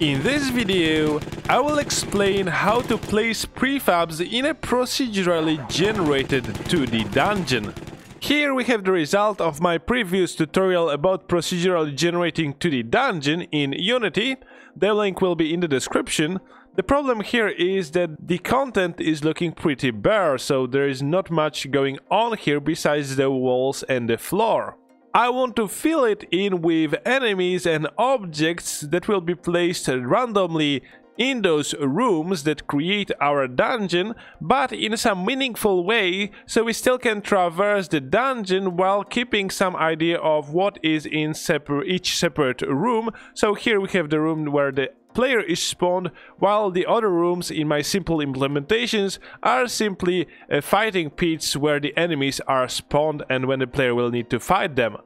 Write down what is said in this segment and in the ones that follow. In this video, I will explain how to place prefabs in a procedurally generated 2D dungeon. Here we have the result of my previous tutorial about procedurally generating 2D dungeon in Unity. The link will be in the description. The problem here is that the content is looking pretty bare, so there is not much going on here besides the walls and the floor. I want to fill it in with enemies and objects that will be placed randomly in those rooms that create our dungeon, but in some meaningful way, so we still can traverse the dungeon while keeping some idea of what is in each separate room. So here we have the room where the player is spawned, while the other rooms in my simple implementations are simply fighting pits where the enemies are spawned and when the player will need to fight them.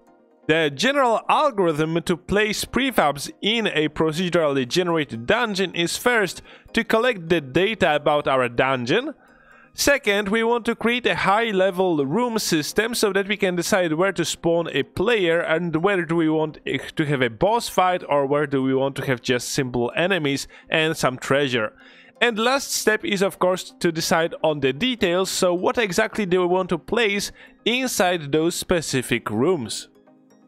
The general algorithm to place prefabs in a procedurally generated dungeon is first to collect the data about our dungeon. Second, we want to create a high-level room system so that we can decide where to spawn a player and whether do we want to have a boss fight or where do we want to have just simple enemies and some treasure. And last step is of course to decide on the details, so what exactly do we want to place inside those specific rooms.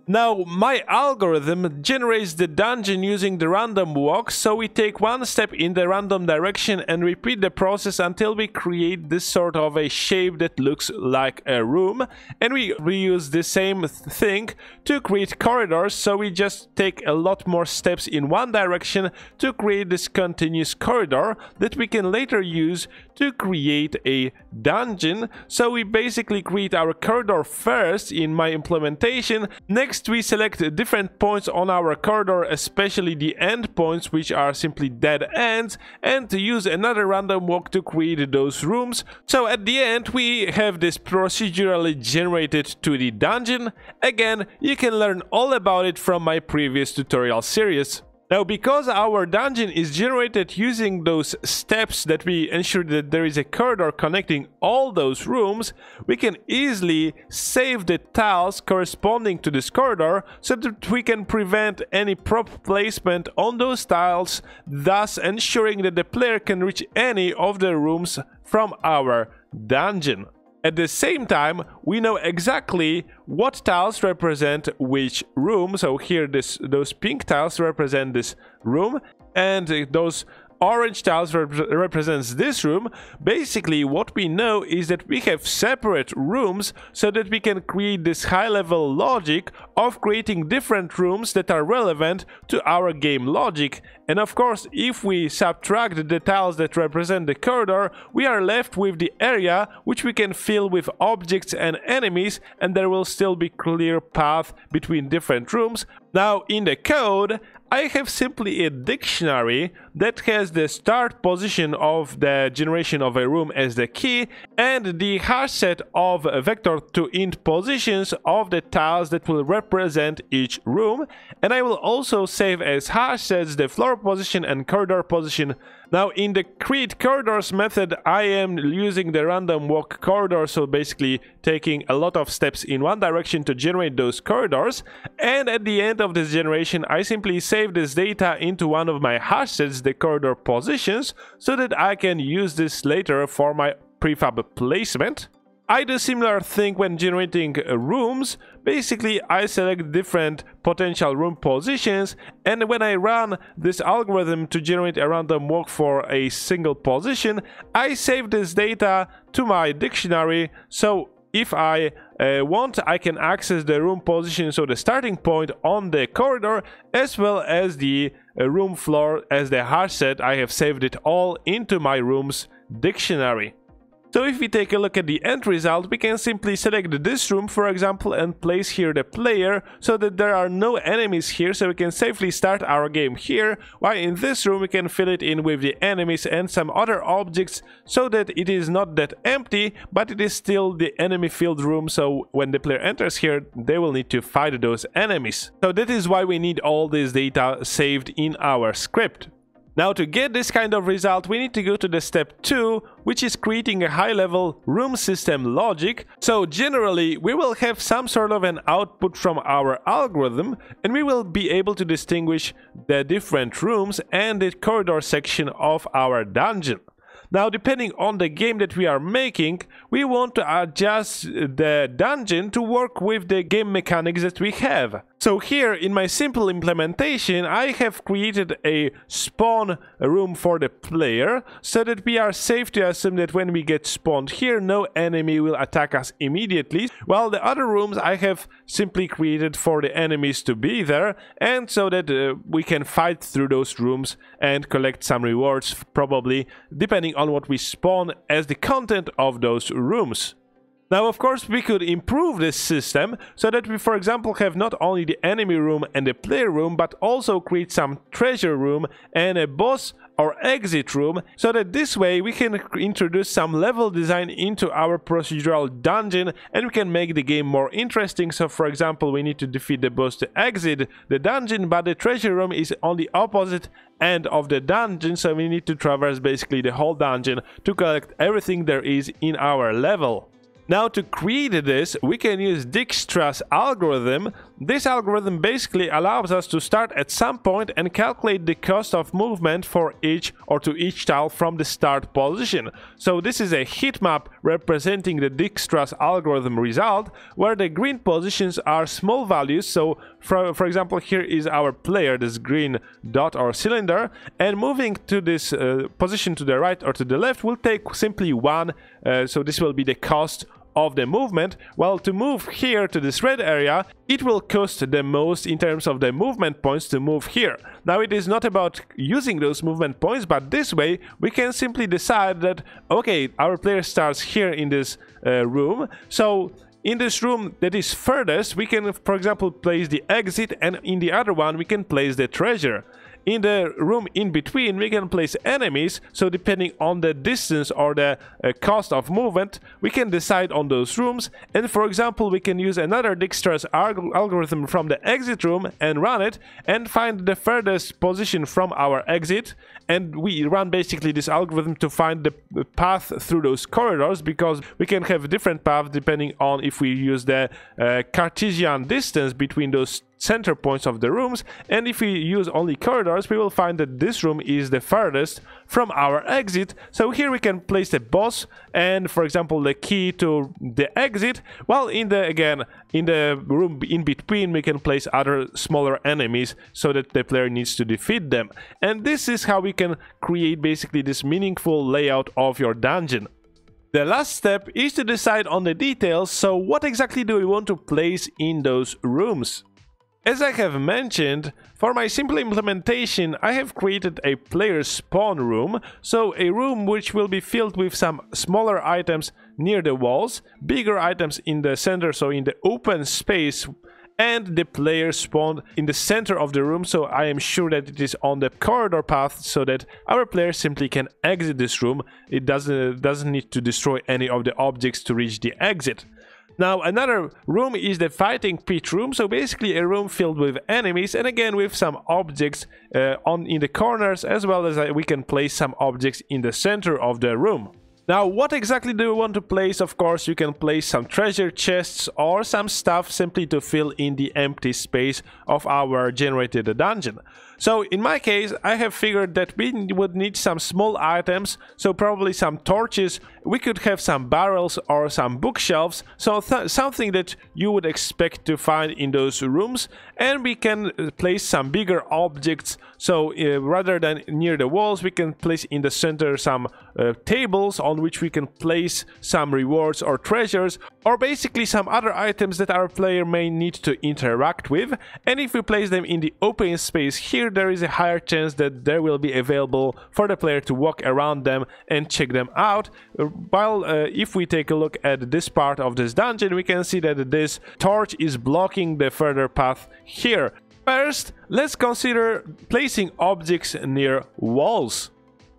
Now, my algorithm generates the dungeon using the random walk, so we take one step in the random direction and repeat the process until we create this sort of a shape that looks like a room. And we reuse the same thing to create corridors, so we just take a lot more steps in one direction to create this continuous corridor that we can later use to create a dungeon. So we basically create our corridor first in my implementation. Next, we select different points on our corridor, especially the end points, which are simply dead ends, and use another random walk to create those rooms. So at the end we have this procedurally generated 2D dungeon. Again, you can learn all about it from my previous tutorial series. Now, because our dungeon is generated using those steps that we ensure that there is a corridor connecting all those rooms, we can easily save the tiles corresponding to this corridor so that we can prevent any prop placement on those tiles, thus ensuring that the player can reach any of the rooms from our dungeon. At the same time, we know exactly what tiles represent which room. So here those pink tiles represent this room and those orange tiles represents this room. Basically, what we know is that we have separate rooms so that we can create this high-level logic of creating different rooms that are relevant to our game logic. And of course, if we subtract the tiles that represent the corridor, we are left with the area which we can fill with objects and enemies, and there will still be clear path between different rooms. Now, in the code, I have simply a dictionary that has the start position of the generation of a room as the key and the hash set of vector to int positions of the tiles that will represent each room, and I will also save as hash sets the floor position and corridor position. Now, in the create corridors method, I am using the random walk corridor, so basically taking a lot of steps in one direction to generate those corridors, and at the end of this generation I simply save this data into one of my hash sets, the corridor positions, so that I can use this later for my prefab placement. I do similar thing when generating rooms. Basically, I select different potential room positions, and when I run this algorithm to generate a random walk for a single position, I save this data to my dictionary, so if I want, I can access the room position, so the starting point on the corridor, as well as the room floor as the hash set. I have saved it all into my room's dictionary. So if we take a look at the end result, we can simply select this room, for example, and place here the player so that there are no enemies here, so we can safely start our game here, while in this room we can fill it in with the enemies and some other objects so that it is not that empty, but it is still the enemy filled room, so when the player enters here they will need to fight those enemies. So that is why we need all this data saved in our script. Now, to get this kind of result, we need to go to the step 2, which is creating a high-level room system logic. So generally, we will have some sort of an output from our algorithm, and we will be able to distinguish the different rooms and the corridor section of our dungeon. Now, depending on the game that we are making, we want to adjust the dungeon to work with the game mechanics that we have. So here, in my simple implementation, I have created a spawn room for the player, so that we are safe to assume that when we get spawned here, no enemy will attack us immediately, while the other rooms I have simply created for the enemies to be there, and so that we can fight through those rooms and collect some rewards, probably, depending on what we spawn as the content of those rooms. Now, of course, we could improve this system so that we, for example, have not only the enemy room and the player room, but also create some treasure room and a boss or exit room, so that this way we can introduce some level design into our procedural dungeon and we can make the game more interesting. So, for example, we need to defeat the boss to exit the dungeon, but the treasure room is on the opposite end of the dungeon, so we need to traverse basically the whole dungeon to collect everything there is in our level. Now, to create this, we can use Dijkstra's algorithm. This algorithm basically allows us to start at some point and calculate the cost of movement for each or to each tile from the start position. So this is a heat map representing the Dijkstra's algorithm result, where the green positions are small values. So for example, here is our player, this green dot or cylinder, and moving to this position to the right or to the left will take simply one, so this will be the cost of the movement, while to move here to this red area, it will cost the most in terms of the movement points to move here. Now, it is not about using those movement points, but this way we can simply decide that, okay, our player starts here in this room, so in this room that is furthest, we can, for example, place the exit, and in the other one we can place the treasure. In the room in between, we can place enemies, so depending on the distance or the cost of movement, we can decide on those rooms. And for example, we can use another Dijkstra's algorithm from the exit room and run it and find the furthest position from our exit. And we run basically this algorithm to find the path through those corridors, because we can have different paths depending on if we use the Cartesian distance between those center points of the rooms, and if we use only corridors, we will find that this room is the farthest from our exit. So here we can place the boss and, for example, the key to the exit, while in the, again, in the room in between we can place other smaller enemies so that the player needs to defeat them. And this is how we can create basically this meaningful layout of your dungeon. The last step is to decide on the details, so what exactly do we want to place in those rooms? As I have mentioned, for my simple implementation, I have created a player spawn room, so a room which will be filled with some smaller items near the walls, bigger items in the center, so in the open space, and the player spawned in the center of the room, so I am sure that it is on the corridor path, so that our player simply can exit this room. It doesn't need to destroy any of the objects to reach the exit. Now, another room is the fighting pit room, so basically a room filled with enemies, and again with some objects in the corners, as well as we can place some objects in the center of the room. Now, what exactly do you want to place? Of course, you can place some treasure chests or some stuff simply to fill in the empty space of our generated dungeon. So, in my case, I have figured that we would need some small items, so probably some torches, we could have some barrels or some bookshelves, so something that you would expect to find in those rooms, and we can place some bigger objects, so rather than near the walls, we can place in the center some tables on which we can place some rewards or treasures, or basically some other items that our player may need to interact with. And if we place them in the open space here, there is a higher chance that they will be available for the player to walk around them and check them out, while if we take a look at this part of this dungeon, we can see that this torch is blocking the further path here. First, let's consider placing objects near walls.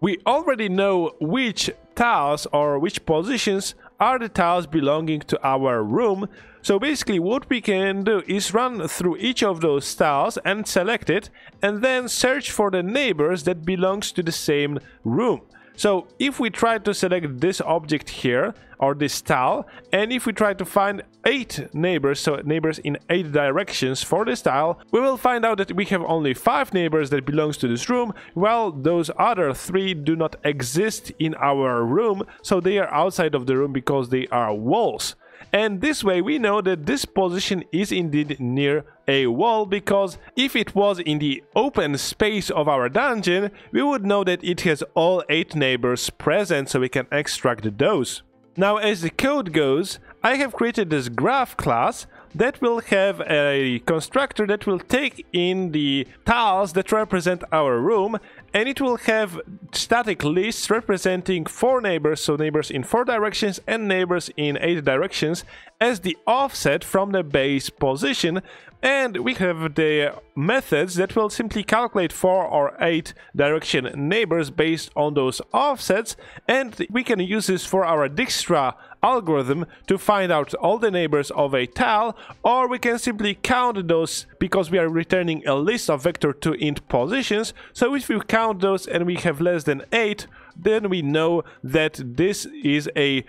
We already know which tiles or which positions are the tiles belonging to our room, So basically what we can do is run through each of those tiles and select it, and then search for the neighbors that belongs to the same room. So if we try to select this object here, or this tile, and if we try to find 8 neighbors, so neighbors in 8 directions for this tile, we will find out that we have only 5 neighbors that belongs to this room, while those other 3 do not exist in our room, so they are outside of the room because they are walls. And this way we know that this position is indeed near a wall, because if it was in the open space of our dungeon, we would know that it has all 8 neighbors present, so we can extract those. Now, as the code goes, I have created this graph class that will have a constructor that will take in the tiles that represent our room, and it will have static lists representing 4 neighbors, so neighbors in 4 directions and neighbors in 8 directions, as the offset from the base position. And we have the methods that will simply calculate 4 or 8 direction neighbors based on those offsets, and we can use this for our Dijkstra algorithm to find out all the neighbors of a tile, or we can simply count those because we are returning a list of vector2 int positions. So if we count those and we have less than 8, then we know that this is a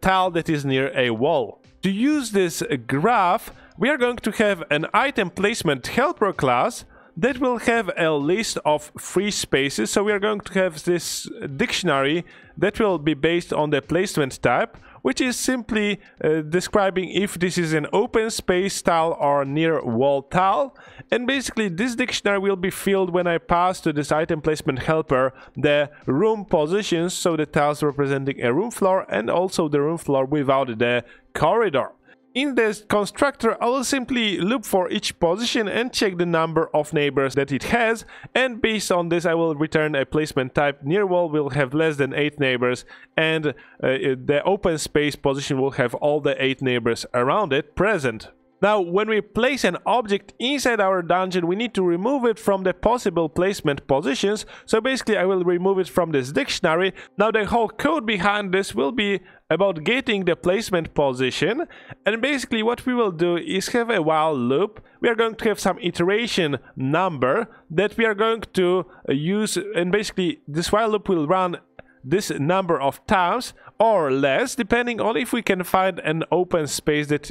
tile that is near a wall. To use this graph, we are going to have an item placement helper class that will have a list of free spaces. So we are going to have this dictionary that will be based on the placement type, which is simply describing if this is an open space tile or near wall tile. And basically this dictionary will be filled when I pass to this item placement helper the room positions, so the tiles representing a room floor and also the room floor without the corridor. In this constructor, I will simply loop for each position and check the number of neighbors that it has, and based on this I will return a placement type. Near wall will have less than 8 neighbors, and the open space position will have all the 8 neighbors around it present. Now, when we place an object inside our dungeon, we need to remove it from the possible placement positions. So basically I will remove it from this dictionary. Now, the whole code behind this will be about getting the placement position, and basically what we will do is have a while loop. We are going to have some iteration number that we are going to use, and basically this while loop will run this number of times or less, depending on if we can find an open space that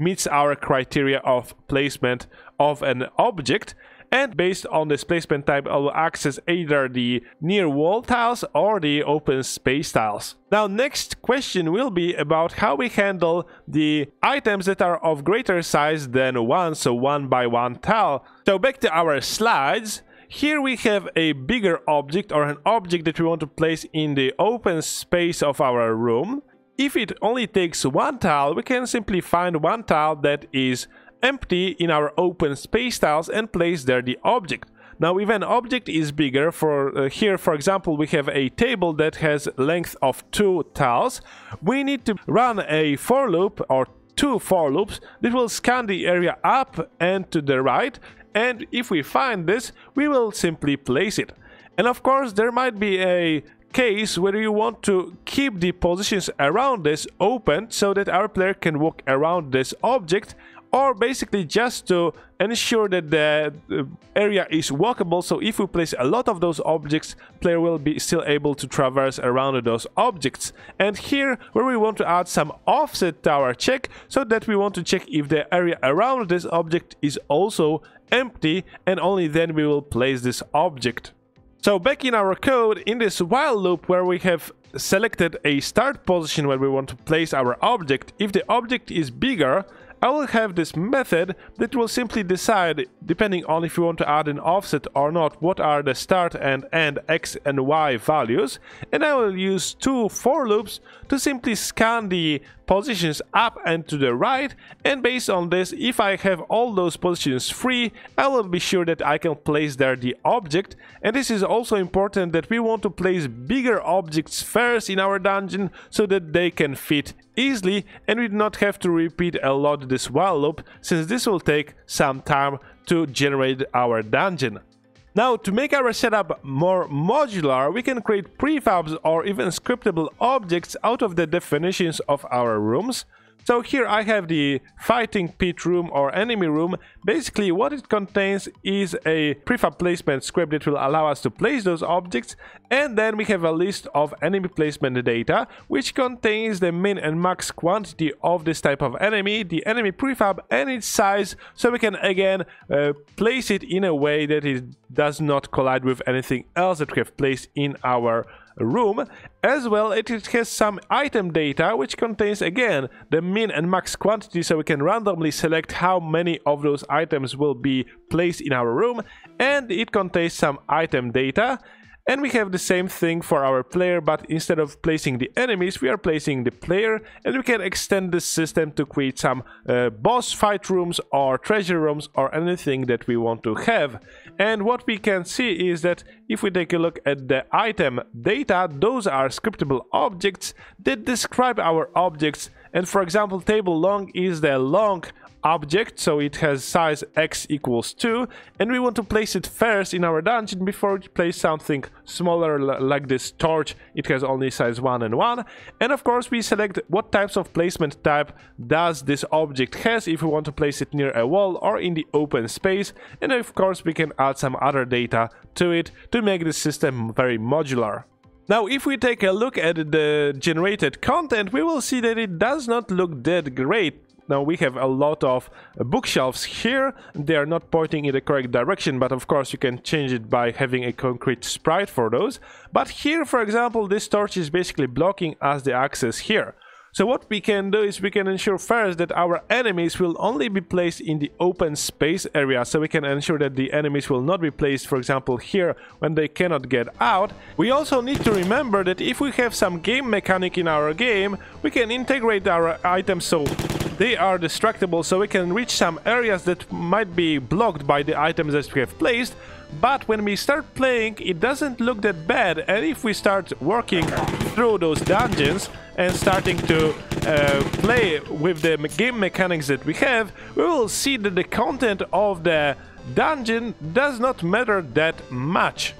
meets our criteria of placement of an object. And based on this placement type, I will access either the near wall tiles or the open space tiles. Now, next question will be about how we handle the items that are of greater size than 1, so 1 by 1 tile. So back to our slides. Here we have a bigger object, or an object that we want to place in the open space of our room. If it only takes 1 tile, we can simply find 1 tile that is empty in our open space tiles and place there the object. Now, if an object is bigger, here for example we have a table that has length of 2 tiles, we need to run a for loop or 2 for loops that will scan the area up and to the right, and if we find this, we will simply place it. And of course there might be a case where you want to keep the positions around this open so that our player can walk around this object, or basically just to ensure that the area is walkable, so if we place a lot of those objects, player will be still able to traverse around those objects. And here where we want to add some offset to our check, so that we want to check if the area around this object is also empty, and only then we will place this object. So back in our code, in this while loop where we have selected a start position where we want to place our object, if the object is bigger, I will have this method that will simply decide, depending on if you want to add an offset or not, what are the start and end x and y values, and I will use 2 for loops to simply scan the positions up and to the right, and based on this, if I have all those positions free, I will be sure that I can place there the object. And this is also important, that we want to place bigger objects first in our dungeon so that they can fit easily and we do not have to repeat a lot this while loop, since this will take some time to generate our dungeon. Now, to make our setup more modular, we can create prefabs or even scriptable objects out of the definitions of our rooms. So here I have the fighting pit room or enemy room. Basically what it contains is a prefab placement script that will allow us to place those objects, and then we have a list of enemy placement data which contains the min and max quantity of this type of enemy, the enemy prefab, and its size, so we can again place it in a way that it does not collide with anything else that we have placed in our room. As well, it has some item data which contains again the min and max quantity, so we can randomly select how many of those items will be placed in our room, and it contains some item data. And we have the same thing for our player, but instead of placing the enemies, we are placing the player, and we can extend the system to create some boss fight rooms or treasure rooms or anything that we want to have. And what we can see is that if we take a look at the item data, those are scriptable objects that describe our objects. And for example, table long is the long object, so it has size x equals 2, and we want to place it first in our dungeon before we place something smaller like this torch. It has only size 1 and 1, and of course we select what types of placement type does this object has, if we want to place it near a wall or in the open space. And of course we can add some other data to it to make the system very modular. Now, if we take a look at the generated content, we will see that it does not look that great. Now, we have a lot of bookshelves here. They are not pointing in the correct direction, but of course you can change it by having a concrete sprite for those. But here, for example, this torch is basically blocking us the access here. So what we can do is we can ensure first that our enemies will only be placed in the open space area. So we can ensure that the enemies will not be placed, for example, here when they cannot get out. We also need to remember that if we have some game mechanic in our game, we can integrate our items so they are destructible, so we can reach some areas that might be blocked by the items that we have placed. But when we start playing, it doesn't look that bad, and if we start working through those dungeons and starting to play with the game mechanics that we have, we will see that the content of the dungeon does not matter that much.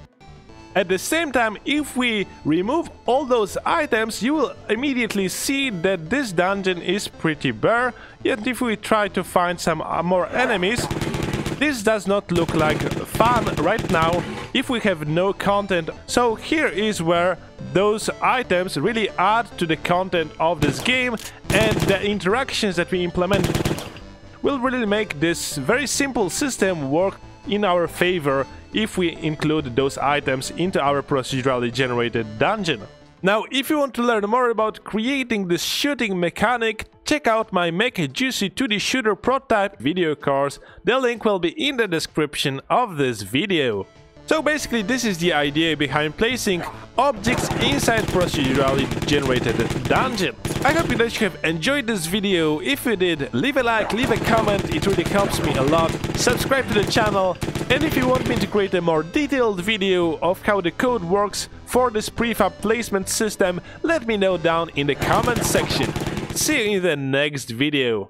At the same time, if we remove all those items, you will immediately see that this dungeon is pretty bare. Yet if we try to find some more enemies, this does not look like fun right now if we have no content. So here is where those items really add to the content of this game, and the interactions that we implement will really make this very simple system work in our favor if we include those items into our procedurally generated dungeon. Now, if you want to learn more about creating this shooting mechanic, check out my Make a Juicy 2D Shooter Prototype video course. The link will be in the description of this video. So basically this is the idea behind placing objects inside procedurally generated dungeon. I hope that you have enjoyed this video. If you did, leave a like, leave a comment, it really helps me a lot. Subscribe to the channel, and if you want me to create a more detailed video of how the code works for this prefab placement system, let me know down in the comment section. See you in the next video.